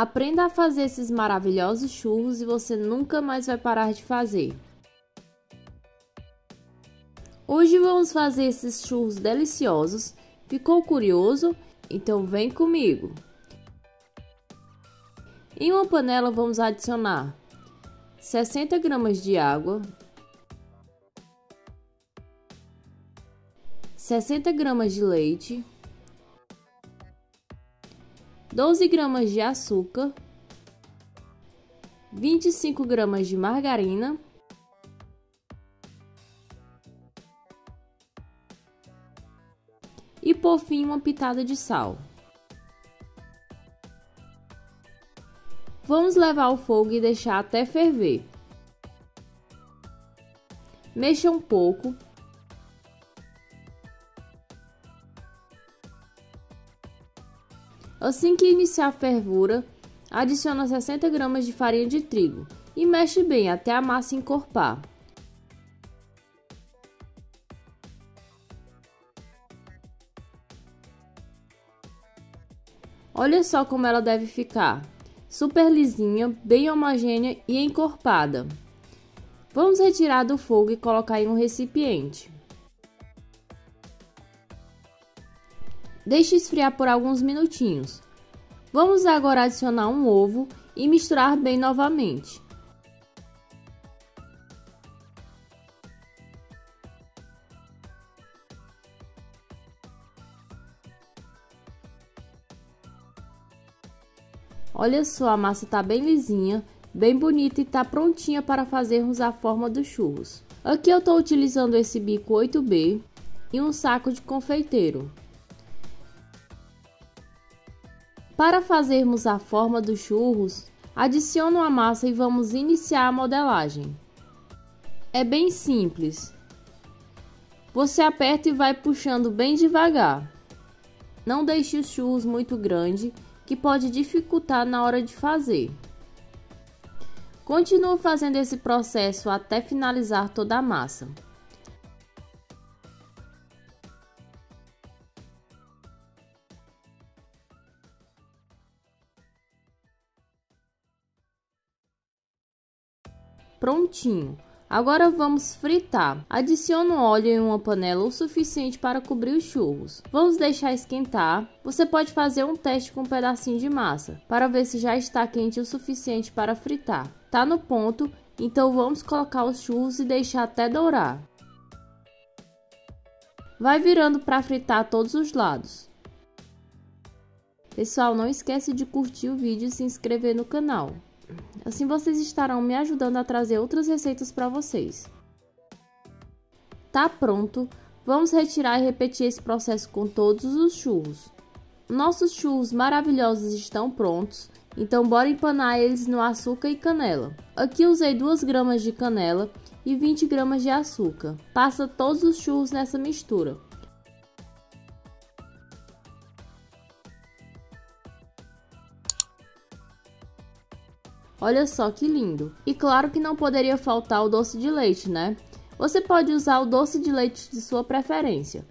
Aprenda a fazer esses maravilhosos churros e você nunca mais vai parar de fazer. Hoje vamos fazer esses churros deliciosos. Ficou curioso? Então vem comigo! Em uma panela vamos adicionar 60 gramas de água, 60 gramas de leite, 12 gramas de açúcar, 25 gramas de margarina, 1 pitada de sal. Vamos levar ao fogo e deixar até ferver. Mexa um pouco. Assim que iniciar a fervura, adiciona 60 gramas de farinha de trigo e mexe bem até a massa encorpar. Olha só como ela deve ficar, super lisinha, bem homogênea e encorpada. Vamos retirar do fogo e colocar em um recipiente. Deixe esfriar por alguns minutinhos. Vamos agora adicionar um ovo e misturar bem novamente. Olha só, a massa tá bem lisinha, bem bonita e tá prontinha para fazermos a forma dos churros. Aqui eu tô utilizando esse bico 8B e um saco de confeiteiro. Para fazermos a forma dos churros, adiciono a massa e vamos iniciar a modelagem. É bem simples. Você aperta e vai puxando bem devagar. Não deixe os churros muito grandes, que pode dificultar na hora de fazer. Continua fazendo esse processo até finalizar toda a massa. Prontinho! Agora vamos fritar. Adicione óleo em uma panela o suficiente para cobrir os churros. Vamos deixar esquentar. Você pode fazer um teste com um pedacinho de massa para ver se já está quente o suficiente para fritar. Tá no ponto, então vamos colocar os churros e deixar até dourar. Vai virando para fritar todos os lados. Pessoal, não esquece de curtir o vídeo e se inscrever no canal. Assim vocês estarão me ajudando a trazer outras receitas para vocês. Tá pronto! Vamos retirar e repetir esse processo com todos os churros. Nossos churros maravilhosos estão prontos, então bora empanar eles no açúcar e canela. Aqui usei 2 gramas de canela e 20 gramas de açúcar. Passa todos os churros nessa mistura. Olha só que lindo! E claro que não poderia faltar o doce de leite, né? Você pode usar o doce de leite de sua preferência.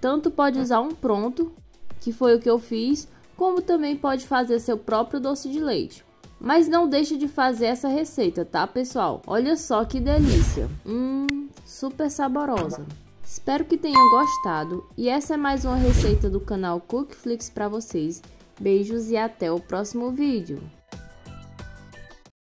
Tanto pode usar um pronto, que foi o que eu fiz, como também pode fazer seu próprio doce de leite. Mas não deixe de fazer essa receita, tá, pessoal? Olha só que delícia! Super saborosa! Espero que tenham gostado e essa é mais uma receita do canal Cookflix para vocês. Beijos e até o próximo vídeo!